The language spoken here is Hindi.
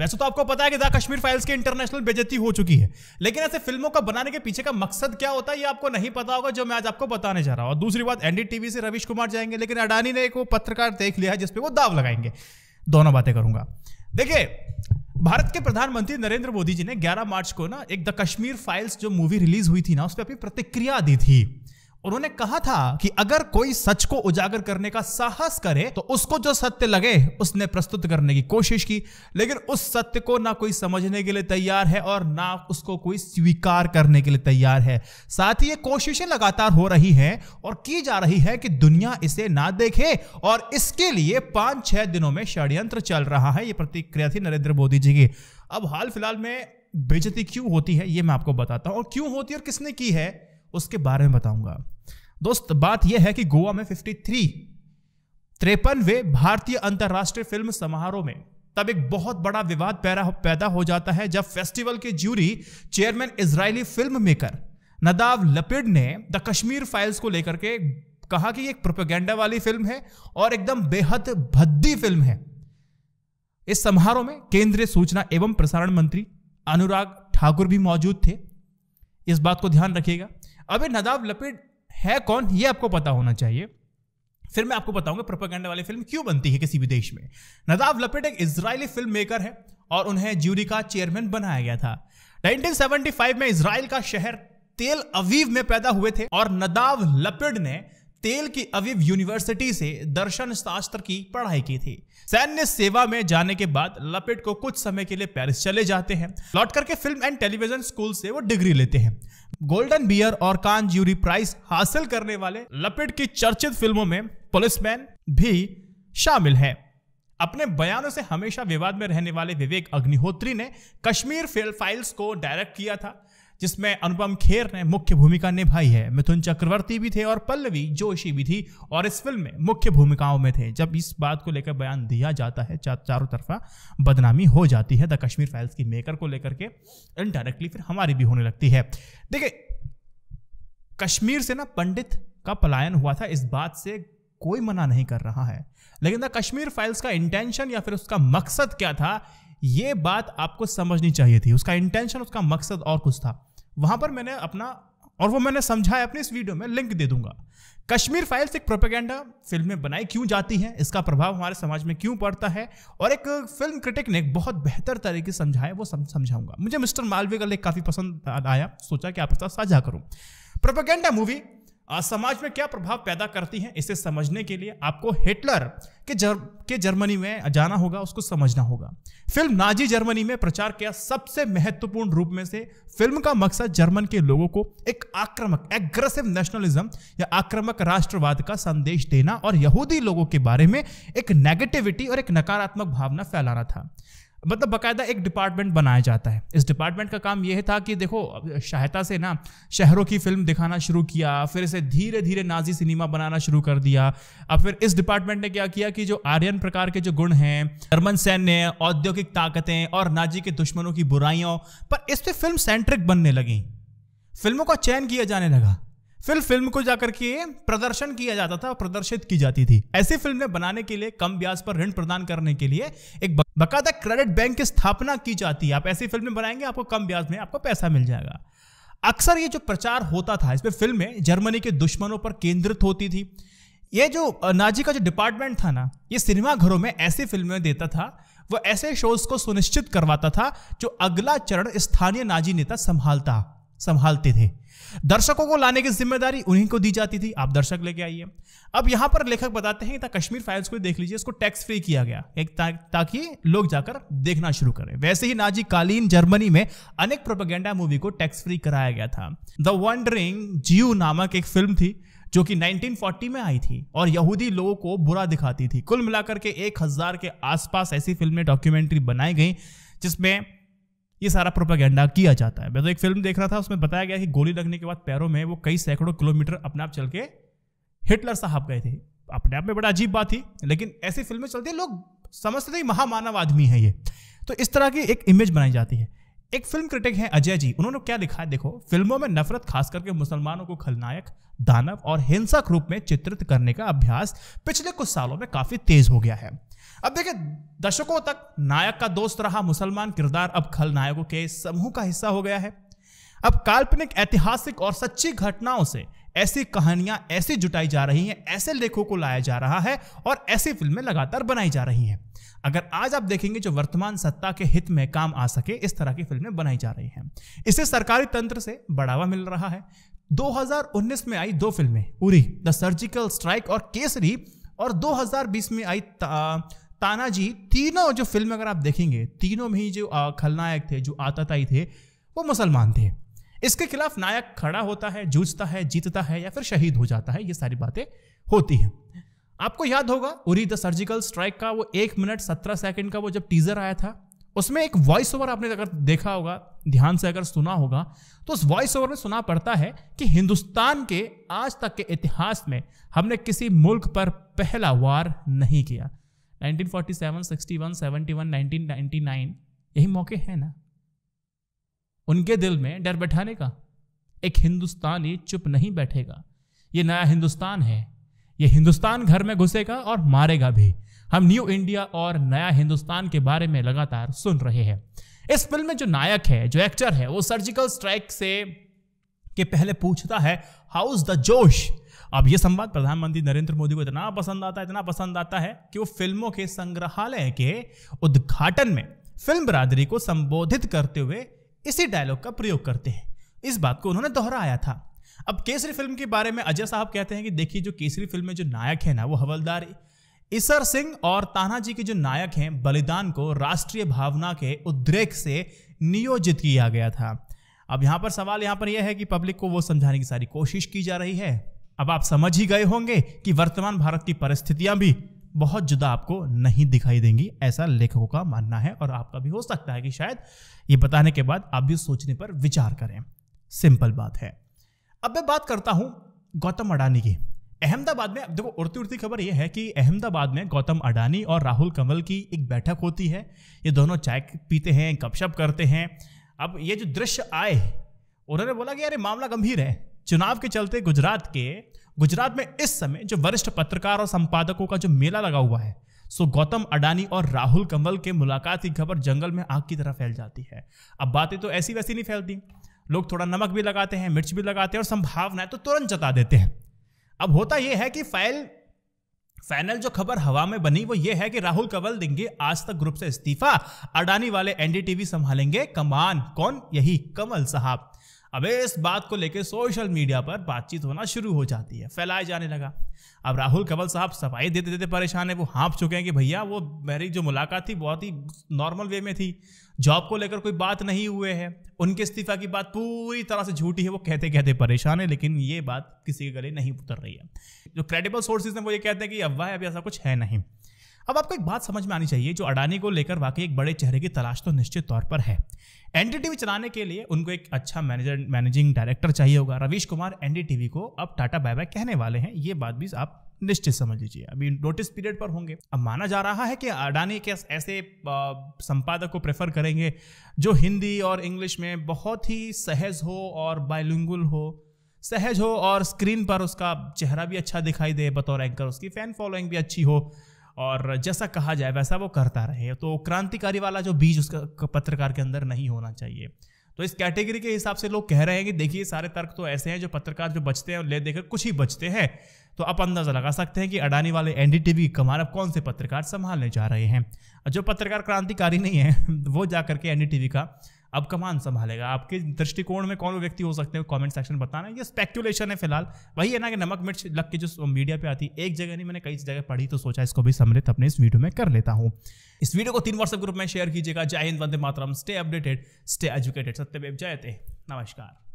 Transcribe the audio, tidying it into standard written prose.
वैसे तो आपको पता है कि द कश्मीर फाइल्स की इंटरनेशनल बेइज्जती हो चुकी है, लेकिन ऐसे फिल्मों का बनाने के पीछे का मकसद क्या होता है ये आपको नहीं पता होगा, जो मैं आज आपको बताने जा रहा हूं। और दूसरी बात, एनडीटीवी से रविश कुमार जाएंगे, लेकिन अडानी ने एक वो पत्रकार देख लिया है जिसपे वो दाव लगाएंगे। दोनों बातें करूंगा। देखिए, भारत के प्रधानमंत्री नरेंद्र मोदी जी ने 11 मार्च को ना एक द कश्मीर फाइल्स जो मूवी रिलीज हुई थी ना, उस पर अपनी प्रतिक्रिया दी थी। उन्होंने कहा था कि अगर कोई सच को उजागर करने का साहस करे तो उसको जो सत्य लगे उसने प्रस्तुत करने की कोशिश की, लेकिन उस सत्य को ना कोई समझने के लिए तैयार है और ना उसको कोई स्वीकार करने के लिए तैयार है। साथ ही ये कोशिशें लगातार हो रही हैं और की जा रही है कि दुनिया इसे ना देखे, और इसके लिए 5-6 दिनों में षड्यंत्र चल रहा है। ये प्रतिक्रिया थी नरेंद्र मोदी जी की। अब हाल फिलहाल में बेइज्जती क्यों होती है ये मैं आपको बताता हूं, और क्यों होती है और किसने की है उसके बारे में बताऊंगा। दोस्त, बात यह है कि गोवा में 53वें भारतीय अंतरराष्ट्रीय फिल्म समारोह में तब एक बहुत बड़ा विवाद पैदा हो जाता है जब फेस्टिवल के jury chairman Israeli film maker Nadav Lapid ने द कश्मीर फाइल्स को लेकर के कहा कि एक प्रोपेगेंडा वाली फिल्म है और एकदम बेहद भद्दी फिल्म है। इस समारोह में केंद्रीय सूचना एवं प्रसारण मंत्री अनुराग ठाकुर भी मौजूद थे, इस बात को ध्यान रखिएगा। अबे नदाव लपिड है कौन ये आपको पता होना चाहिए, फिर मैं आपको बताऊंगा प्रोपेगेंडा वाली फिल्म क्यों बनती है किसी भी देश में। नदाव लपिड एक इजरायली फिल्म मेकर है और उन्हें ज्यूरी का चेयरमैन बनाया गया था। 1975 में इजराइल का शहर तेल अवीव में पैदा हुए थे और नदाव लपिड ने तेल की अवीव यूनिवर्सिटी से दर्शन शास्त्र की पढ़ाई की थी। सैन्य सेवा में जाने के बाद लपिड को कुछ समय के लिए पेरिस चले जाते हैं। लौट करके फिल्म एंड टेलीविजन स्कूल से वो डिग्री लेते हैं। गोल्डन बियर और कान ज्यूरी प्राइज हासिल करने वाले लपिड की चर्चित फिल्मों में पुलिसमैन भी शामिल है। अपने बयानों से हमेशा विवाद में रहने वाले विवेक अग्निहोत्री ने कश्मीर फाइल्स को डायरेक्ट किया था, जिसमें अनुपम खेर ने मुख्य भूमिका निभाई है। मिथुन चक्रवर्ती भी थे और पल्लवी जोशी भी थी और इस फिल्म में मुख्य भूमिकाओं में थे। जब इस बात को लेकर बयान दिया जाता है चारों तरफा बदनामी हो जाती है द कश्मीर फाइल्स की मेकर को लेकर के, इनडायरेक्टली फिर हमारी भी होने लगती है। देखिए, कश्मीर से ना पंडित का पलायन हुआ था, इस बात से कोई मना नहीं कर रहा है, लेकिन द कश्मीर फाइल्स का इंटेंशन या फिर उसका मकसद क्या था ये बात आपको समझनी चाहिए थी। उसका इंटेंशन, उसका मकसद और कुछ था। वहां पर मैंने अपना और वो मैंने समझाया अपने इस वीडियो में, लिंक दे दूंगा। कश्मीर फाइल्स एक प्रोपेगेंडा फिल्म में बनाई क्यों जाती है, इसका प्रभाव हमारे समाज में क्यों पड़ता है, और एक फिल्म क्रिटिक ने बहुत बेहतर तरीके से समझाया, वो समझाऊंगा। मुझे मिस्टर मालवीय का लेख काफी पसंद आया, सोचा कि आपके साथ साझा करूं। प्रोपेगेंडा मूवी समाज में क्या प्रभाव पैदा करती है, इसे समझने के लिए आपको हिटलर के जर्मनी में जाना होगा, उसको समझना होगा। फिल्म नाजी जर्मनी में प्रचार किया सबसे महत्वपूर्ण रूप में से। फिल्म का मकसद जर्मन के लोगों को एक आक्रामक एग्रेसिव नेशनलिज्म या आक्रामक राष्ट्रवाद का संदेश देना और यहूदी लोगों के बारे में एक नेगेटिविटी और एक नकारात्मक भावना फैलाना था। मतलब बकायदा एक डिपार्टमेंट बनाया जाता है। इस डिपार्टमेंट का काम यह था कि देखो, सहायता से ना शहरों की फिल्म दिखाना शुरू किया, फिर इसे धीरे धीरे नाजी सिनेमा बनाना शुरू कर दिया। अब फिर इस डिपार्टमेंट ने क्या किया कि जो आर्यन प्रकार के जो गुण हैं, जर्मन सैन्य, औद्योगिक ताकतें और नाजी के दुश्मनों की बुराइयों पर इस पर फिल्म सेंट्रिक बनने लगी। फिल्मों का चयन किया जाने लगा, फिर फिल्म को जाकर के प्रदर्शन किया जाता था और प्रदर्शित की जाती थी। ऐसी फिल्में बनाने के लिए कम ब्याज पर ऋण प्रदान करने के लिए एक बकायदा क्रेडिट बैंक की स्थापना की जाती है। आप ऐसी फिल्में बनाएंगे, आपको कम ब्याज में आपको पैसा मिल जाएगा। अक्सर ये जो प्रचार होता था, इसमें फिल्में जर्मनी के दुश्मनों पर केंद्रित होती थी। ये जो नाजी का जो डिपार्टमेंट था ना, ये सिनेमा घरों में ऐसी फिल्में देता था, वह ऐसे शोज को सुनिश्चित करवाता था जो अगला चरण स्थानीय नाजी नेता संभालते थे। दर्शकों को लाने की जिम्मेदारी उन्हीं को दी जाती थी, आप दर्शक लेके आइए। अब यहां पर लेखक बताते हैं कि कश्मीर फाइल्स को देख लीजिए, इसको टैक्स फ्री किया गया ताकि लोग जाकर देखना शुरू करें। वैसे ही नाजी कालीन जर्मनी में अनेक प्रोपेगेंडा मूवी को टैक्स फ्री कराया गया था। द वंडरिंग ज्यू नामक एक फिल्म थी जो कि 1940 में आई थी और यहूदी लोगों को बुरा दिखाती थी। कुल मिलाकर के 1000 के आसपास ऐसी फिल्में डॉक्यूमेंट्री बनाई गई जिसमें ये सारा प्रोपेगेंडा किया जाता है। मैं तो एक फिल्म देख रहा था, उसमें बताया गया कि गोली लगने के बाद पैरों में वो कई सैकड़ों किलोमीटर अपने आप चल के हिटलर साहब गए थे। अपने आप में बड़ा अजीब बात थी, लेकिन ऐसी फिल्में चलती है, लोग समझते थे महामानव आदमी है ये। तो इस तरह की एक इमेज बनाई जाती है। एक फिल्म क्रिटिक है अजय जी, उन्होंने क्या लिखा है, देखो, फिल्मों में नफरत खास करके मुसलमानों को खलनायक, दानव और हिंसक रूप में चित्रित करने का अभ्यास पिछले कुछ सालों में काफी तेज हो गया है। अब देखिए, दशकों तक नायक का दोस्त रहा मुसलमान किरदार अब खलनायकों के समूह का हिस्सा हो गया है। अब काल्पनिक, ऐतिहासिक और सच्ची घटनाओं से ऐसी कहानियां ऐसी जुटाई जा रही हैं, ऐसे लेखों को लाया जा रहा है और ऐसी फिल्में लगातार बनाई जा रही हैं। अगर आज आप देखेंगे जो वर्तमान सत्ता के हित में काम आ सके, इस तरह की फिल्में बनाई जा रही हैं। इसे सरकारी तंत्र से बढ़ावा मिल रहा है। 2019 में आई दो फिल्में उरी द सर्जिकल स्ट्राइक और केसरी, और 2020 में आई तानाजी। तीनों जो फिल्म अगर आप देखेंगे, तीनों में ही जो खलनायक थे, जो आतताई थे, वो मुसलमान थे। इसके खिलाफ नायक खड़ा होता है, जूझता है, जीतता है या फिर शहीद हो जाता है। ये सारी बातें होती हैं। आपको याद होगा उरी द सर्जिकल स्ट्राइक का वो 1 मिनट 17 सेकंड का वो जब टीजर आया था, उसमें एक वॉइस ओवर आपने अगर देखा होगा, ध्यान से अगर सुना होगा, तो उस वॉइस ओवर में सुना पड़ता है कि हिंदुस्तान के आज तक के इतिहास में हमने किसी मुल्क पर पहला वार नहीं किया। 1947, 61, 71, 1999 यही मौके हैं ना उनके दिल में डर बैठाने का। एक हिंदुस्तानी चुप नहीं बैठेगा। ये नया हिंदुस्तान है, ये हिंदुस्तान घर में घुसेगा और मारेगा भी। हम न्यू इंडिया और नया हिंदुस्तान के बारे में लगातार सुन रहे हैं। इस फिल्म में जो नायक है, जो एक्टर है, वो सर्जिकल स्ट्राइक से के पहले पूछता है, हाउ इज द जोश। अब ये संवाद प्रधानमंत्री नरेंद्र मोदी को इतना पसंद आता है, इतना पसंद आता है कि वो फिल्मों के संग्रहालय के उद्घाटन में फिल्म बिरादरी को संबोधित करते हुए इसी डायलॉग का प्रयोग करते हैं। इस बात को उन्होंने दोहराया था। अब केसरी फिल्म के बारे में अजय साहब कहते हैं कि देखिए, जो केसरी फिल्म में जो नायक है ना, वो हवलदार ईसर सिंह और तानाजी के जो नायक हैं, बलिदान को राष्ट्रीय भावना के उद्रेक से नियोजित किया गया था। अब यहाँ पर सवाल यह है कि पब्लिक को वो समझाने की सारी कोशिश की जा रही है। अब आप समझ ही गए होंगे कि वर्तमान भारत की परिस्थितियां भी बहुत जुदा आपको नहीं दिखाई देंगी, ऐसा लेखकों का मानना है। और आपका भी हो सकता है कि शायद ये बताने के बाद आप भी सोचने पर विचार करें। सिंपल बात है। अब मैं बात करता हूं गौतम अडानी की। अहमदाबाद में, देखो, उड़ती उड़ती खबर यह है कि अहमदाबाद में गौतम अडानी और राहुल कंवल की एक बैठक होती है। ये दोनों चाय पीते हैं, गपशप करते हैं। अब ये जो दृश्य आए, उन्होंने बोला कि यार, ये मामला गंभीर है। चुनाव के चलते गुजरात में इस समय जो वरिष्ठ पत्रकार और संपादकों का जो मेला लगा हुआ है, सो गौतम अडानी और राहुल कंवल के मुलाकात की खबर जंगल में आग की तरह फैल जाती है। अब बातें तो ऐसी वैसी नहीं फैलती, लोग थोड़ा नमक भी लगाते हैं, मिर्च भी लगाते हैं और संभावनाएं तो तुरंत जता देते हैं। अब होता यह है कि फाइनल जो खबर हवा में बनी वो ये है कि राहुल कंवल देंगे आज तक ग्रुप से इस्तीफा, अडानी वाले एनडीटीवी संभालेंगे कमान। कौन? यही कंवल साहब। अब इस बात को लेकर सोशल मीडिया पर बातचीत होना शुरू हो जाती है, फैलाया जाने लगा। अब राहुल कंवल साहब सफाई देते देते परेशान है, वो हाँफ चुके हैं कि भैया, वो मेरी जो मुलाकात थी बहुत ही नॉर्मल वे में थी, जॉब को लेकर कोई बात नहीं हुए है। उनके इस्तीफा की बात पूरी तरह से झूठी है, वो कहते कहते परेशान है, लेकिन ये बात किसी के गले नहीं उतर रही है। जो क्रेडिबल सोर्सेज हैं वो ये कहते हैं कि अफवाह है, अभी ऐसा कुछ है नहीं। अब आपको एक बात समझ में आनी चाहिए, जो अडानी को लेकर वाकई एक बड़े चेहरे की तलाश तो निश्चित तौर पर है। एनडीटीवी चलाने के लिए उनको एक अच्छा मैनेजिंग डायरेक्टर चाहिए होगा। रविश कुमार एनडीटीवी को अब टाटा बाय बाय कहने वाले हैं, ये बात भी आप निश्चित समझ लीजिए। अभी नोटिस पीरियड पर होंगे। अब माना जा रहा है कि अडानी के ऐसे संपादक को प्रेफर करेंगे जो हिंदी और इंग्लिश में बहुत ही सहज हो और बायलिंगुअल हो, सहज हो और स्क्रीन पर उसका चेहरा भी अच्छा दिखाई दे बतौर एंकर, उसकी फैन फॉलोइंग भी अच्छी हो और जैसा कहा जाए वैसा वो करता रहे। तो क्रांतिकारी वाला जो बीज उसका पत्रकार के अंदर नहीं होना चाहिए। तो इस कैटेगरी के हिसाब से लोग कह रहे हैं कि देखिए, सारे तर्क तो ऐसे हैं, जो पत्रकार जो बचते हैं ले देकर कुछ ही बचते हैं। तो आप अंदाजा लगा सकते हैं कि अडानी वाले एनडीटीवी कमान अब कौन से पत्रकार संभालने जा रहे हैं। जो पत्रकार क्रांतिकारी नहीं है वो जा करके एनडीटीवी का अब कमान संभालेगा। आपके दृष्टिकोण में कौन व्यक्ति हो सकते हैं, कमेंट सेक्शन में बताना। ये स्पेक्युलेशन है फिलहाल। वही है ना कि नमक मिर्च लग के जो मीडिया पे आती है, एक जगह नहीं, मैंने कई जगह पढ़ी, तो सोचा इसको भी सम्मिलित अपने इस वीडियो में कर लेता हूं। इस वीडियो को 3 व्हाट्सएप ग्रुप में शेयर कीजिएगा। जय हिंद, वंदे मातरम। Stay updated, stay educated. सत्यमेव जयते। नमस्कार।